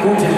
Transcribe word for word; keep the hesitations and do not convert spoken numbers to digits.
Gute